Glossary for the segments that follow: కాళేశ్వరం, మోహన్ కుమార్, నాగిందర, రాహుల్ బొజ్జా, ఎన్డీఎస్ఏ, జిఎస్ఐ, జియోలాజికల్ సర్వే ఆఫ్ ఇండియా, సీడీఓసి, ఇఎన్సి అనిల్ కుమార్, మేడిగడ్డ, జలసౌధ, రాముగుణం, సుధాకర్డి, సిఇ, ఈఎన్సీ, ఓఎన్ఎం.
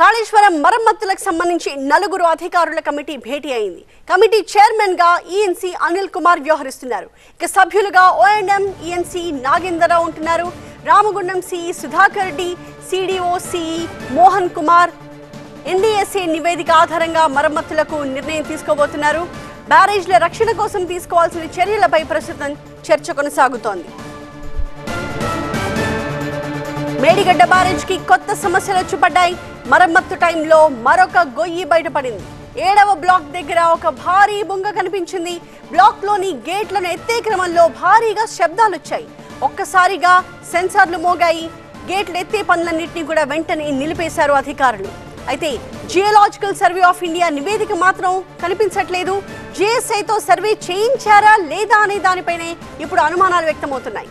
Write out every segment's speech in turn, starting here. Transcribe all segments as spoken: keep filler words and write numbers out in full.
కాళేశ్వరం మరమ్మతులకు సంబంధించి నలుగురు అధికారుల కమిటీ భేటీ అయింది. కమిటీ చైర్మన్ గా ఇఎన్సి అనిల్ కుమార్ వ్యవహరిస్తున్నారు. ఇక సభ్యులుగా ఓఎన్ఎం ఇఎన్సి నాగిందర ఉంటున్నారు. రాముగుణం సిఇ సుధాకర్డి, సీడీఓసి మోహన్ కుమార్ ఎన్డీఎస్ఏ నివేదిక ఆధారంగా మరమ్మతులకు నిర్ణయం తీసుకోబోతున్నారు. బ్యారేజ్ల రక్షణ కోసం తీసుకోవాల్సిన చర్యలపై ప్రస్తుతం చర్చ కొనసాగుతోంది. మేడిగడ్డ బ్యారేజ్ కి కొత్త సమస్యలు వచ్చుపడ్డాయి. మరమ్మత్తు టైంలో మరొక గొయ్యి బయటపడింది. ఏడవ బ్లాక్ దగ్గర ఒక భారీ బొంగ కనిపించింది. బ్లాక్ లోని గేట్లను ఎత్తే క్రమంలో భారీగా శబ్దాలు వచ్చాయి. ఒక్కసారిగా సెన్సార్లు మోగాయి. గేట్లు ఎత్తే పనులన్నింటినీ కూడా వెంటనే నిలిపేశారు అధికారులు. అయితే జియోలాజికల్ సర్వే ఆఫ్ ఇండియా నివేదిక మాత్రం కనిపించట్లేదు. జిఎస్ఐతో సర్వే చేయించారా లేదా అనే దానిపైనే ఇప్పుడు అనుమానాలు వ్యక్తమవుతున్నాయి.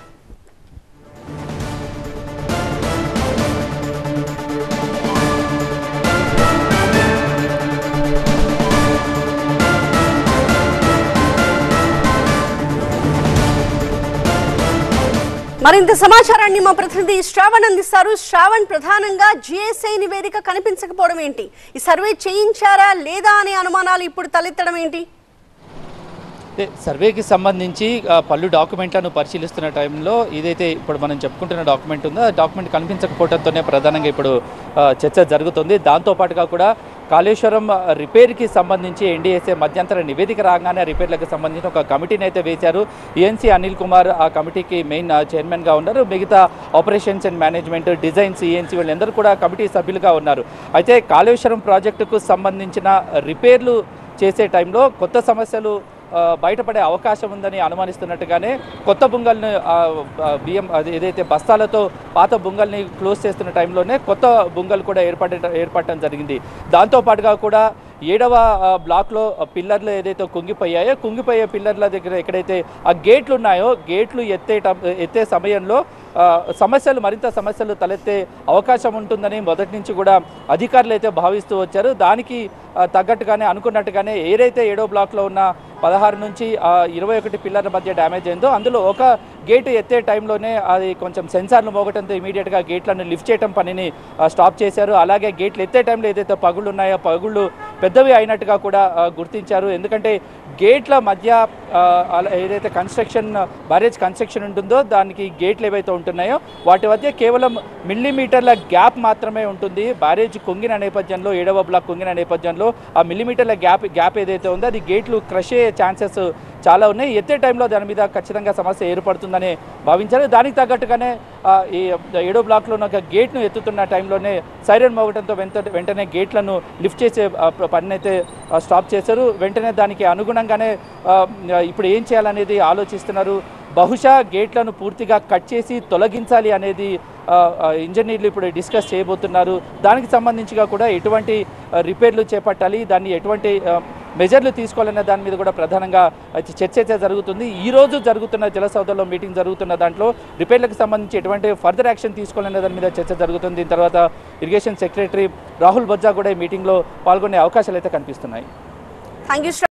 మరింత సమాచారాన్ని మా ప్రతినిధి శ్రావణ్ అందిస్తారు. శ్రావణ్, ప్రధానంగా జిఎస్ఐ నివేదిక కనిపించకపోవడం ఏంటి? ఈ సర్వే చేయించారా లేదా అనే అనుమానాలు ఇప్పుడు తలెత్తడం ఏంటి? సర్వేకి సంబంధించి పలు డాక్యుమెంట్లను పరిశీలిస్తున్న టైంలో ఏదైతే ఇప్పుడు మనం చెప్పుకుంటున్న డాక్యుమెంట్ ఉందో ఆ డాక్యుమెంట్ కనిపించకపోవడంతోనే ప్రధానంగా ఇప్పుడు చర్చ జరుగుతుంది. దాంతోపాటుగా కూడా కాళేశ్వరం రిపేర్కి సంబంధించి ఎన్డీఎస్ఏ మధ్యంతర నివేదిక రాగానే రిపేర్లకు సంబంధించిన ఒక కమిటీని అయితే వేశారు. ఈఎన్సీ అనిల్ కుమార్ ఆ కమిటీకి మెయిన్ చైర్మన్గా ఉన్నారు. మిగతా operations and management, designs ఈఎన్సీ వీళ్ళందరూ కూడా కమిటీ సభ్యులుగా ఉన్నారు. అయితే కాళేశ్వరం ప్రాజెక్టుకు సంబంధించిన రిపేర్లు చేసే టైంలో కొత్త సమస్యలు బయటపడే అవకాశం ఉందని అనుమానిస్తున్నట్టుగానే కొత్త బొంగల్ని బియ్యం ఏదైతే బస్తాలతో పాత బొంగల్ని క్లోజ్ చేస్తున్న టైంలోనే కొత్త బొంగలు కూడా ఏర్పడ ఏర్పడటం జరిగింది. దాంతోపాటుగా కూడా ఏడవ బ్లాక్లో పిల్లర్లు ఏదైతే కుంగిపోయాయో కుంగిపోయే పిల్లర్ల దగ్గర ఎక్కడైతే ఆ గేట్లు ఉన్నాయో గేట్లు ఎత్తే ఎత్తే సమయంలో సమస్యలు మరింత సమస్యలు తలెత్తే అవకాశం ఉంటుందని మొదటి నుంచి కూడా అధికారులు అయితే భావిస్తూ వచ్చారు. దానికి తగ్గట్టుగానే అనుకున్నట్టుగానే ఏదైతే ఏడో బ్లాక్లో ఉన్న పదహారు నుంచి ఇరవై ఒకటి పిల్లర్ల మధ్య డ్యామేజ్ అయిందో అందులో ఒక గేటు ఎత్తే టైంలోనే అది కొంచెం సెన్సార్లు మోగటంతో ఇమీడియట్గా గేట్లను లిఫ్ట్ చేయడం పనిని స్టాప్ చేశారు. అలాగే గేట్లు ఎత్తే టైంలో ఏదైతే పగుళ్ళు ఉన్నాయో పగుళ్ళు పెద్దవి అయినట్టుగా కూడా గుర్తించారు. ఎందుకంటే గేట్ల మధ్య ఏదైతే కన్స్ట్రక్షన్ బ్యారేజ్ కన్స్ట్రక్షన్ ఉంటుందో దానికి గేట్లు ఏవైతే ఉంటున్నాయో వాటి మధ్య కేవలం మిల్లీమీటర్ల గ్యాప్ మాత్రమే ఉంటుంది. బ్యారేజ్ కుంగిన నేపథ్యంలో ఏడవ బ్లాక్ కుంగిన నేపథ్యంలో ఆ మిల్లీమీటర్ల గ్యాప్ గ్యాప్ ఏదైతే ఉందో అది గేట్లు క్రష్ అయ్యే ఛాన్సెస్ చాలా ఉన్నాయి. ఎత్తే టైంలో దాని మీద ఖచ్చితంగా సమస్య ఏర్పడుతుందని భావించారు. దానికి తగ్గట్టుగానే ఈ ఏడో బ్లాక్లో ఉన్న ఒక గేట్ను ఎత్తుతున్న టైంలోనే సైరన్ మోగటంతో వెంట వెంటనే గేట్లను లిఫ్ట్ చేసే పనినైతే స్టాప్ చేశారు. వెంటనే దానికి అనుగుణంగానే ఇప్పుడు ఏం చేయాలనేది ఆలోచిస్తున్నారు. బహుశా గేట్లను పూర్తిగా కట్ చేసి తొలగించాలి అనేది ఇంజనీర్లు ఇప్పుడు డిస్కస్ చేయబోతున్నారు. దానికి సంబంధించిగా కూడా ఎటువంటి రిపేర్లు చేపట్టాలి, దాన్ని ఎటువంటి మెజర్లు తీసుకోవాలనే దాని మీద కూడా ప్రధానంగా చర్చ అయితే జరుగుతుంది. ఈరోజు జరుగుతున్న జలసౌధలో మీటింగ్ జరుగుతున్న దాంట్లో రిపేర్లకు సంబంధించి ఎటువంటి ఫర్దర్ యాక్షన్ తీసుకోవాలనే దాని మీద చర్చ జరుగుతుంది. దీని తర్వాత ఇరిగేషన్ సెక్రటరీ రాహుల్ బొజ్జా కూడా ఈ మీటింగ్లో పాల్గొనే అవకాశాలు అయితే కనిపిస్తున్నాయి.